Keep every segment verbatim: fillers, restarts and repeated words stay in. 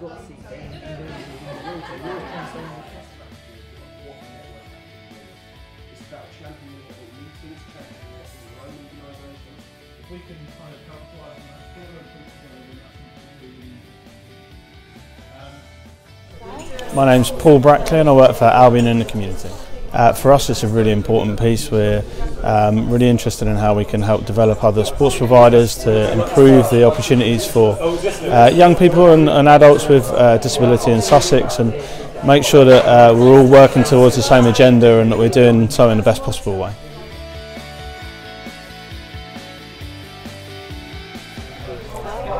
you've got seats there and you don't need to be in a wheelchair, you're transferring the prospect to a It's about championing what it needs to, it's championing what's in your own organisation. If we can kind of capitalize on that, get those things together, then that's something we need. My name's Paul Brackley and I work for Albion in the Community. Uh, for us it's a really important piece. We're um, really interested in how we can help develop other sports providers to improve the opportunities for uh, young people and, and adults with uh, disability in Sussex, and make sure that uh, we're all working towards the same agenda and that we're doing so in the best possible way.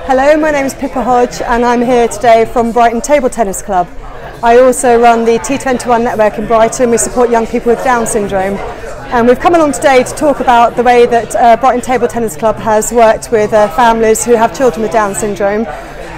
Hello, my name is Pippa Hodge and I'm here today from Brighton Table Tennis Club. I also run the T twenty-one network in Brighton. We support young people with Down syndrome, and we've come along today to talk about the way that uh, Brighton Table Tennis Club has worked with uh, families who have children with Down syndrome.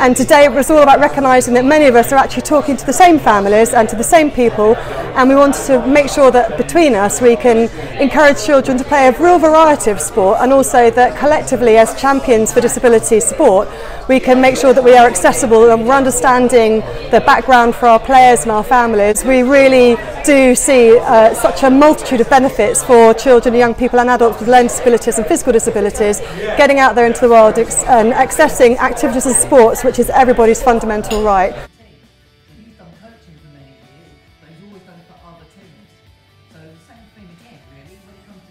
And today it was all about recognising that many of us are actually talking to the same families and to the same people, and we wanted to make sure that between us we can encourage children to play a real variety of sport, and also that collectively as champions for disability sport we can make sure that we are accessible and we're understanding the background for our players and our families. We really do see uh, such a multitude of benefits for children, young people and adults with learning disabilities and physical disabilities, getting out there into the world ex and accessing activities and sports, which is everybody's fundamental right. You've done coaching for many years, but you've always done it for other teams. So the same thing again, really, when it comes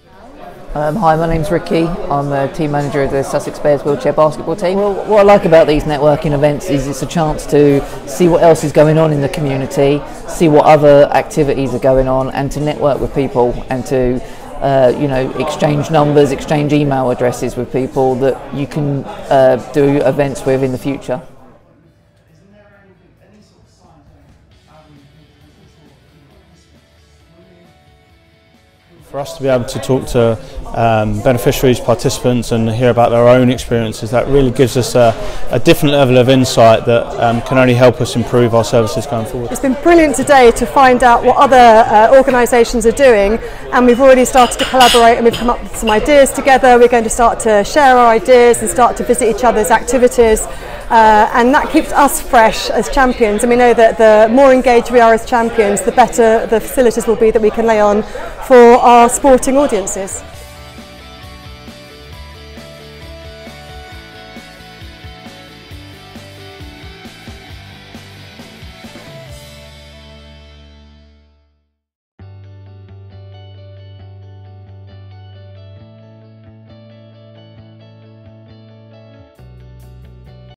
to collaboration. Um, hi, my name's Ricky. I'm a team manager of the Sussex Bears Wheelchair Basketball Team. Well, what I like about these networking events is it's a chance to see what else is going on in the community, see what other activities are going on, and to network with people and to Uh, you know, exchange numbers, exchange email addresses with people that you can uh, do events with in the future. For us to be able to talk to um, beneficiaries, participants and hear about their own experiences, that really gives us a, a different level of insight that um, can only help us improve our services going forward. It's been brilliant today to find out what other uh, organisations are doing, and we've already started to collaborate and we've come up with some ideas together. We're going to start to share our ideas and start to visit each other's activities. Uh, and that keeps us fresh as champions, and we know that the more engaged we are as champions, the better the facilities will be that we can lay on for our sporting audiences.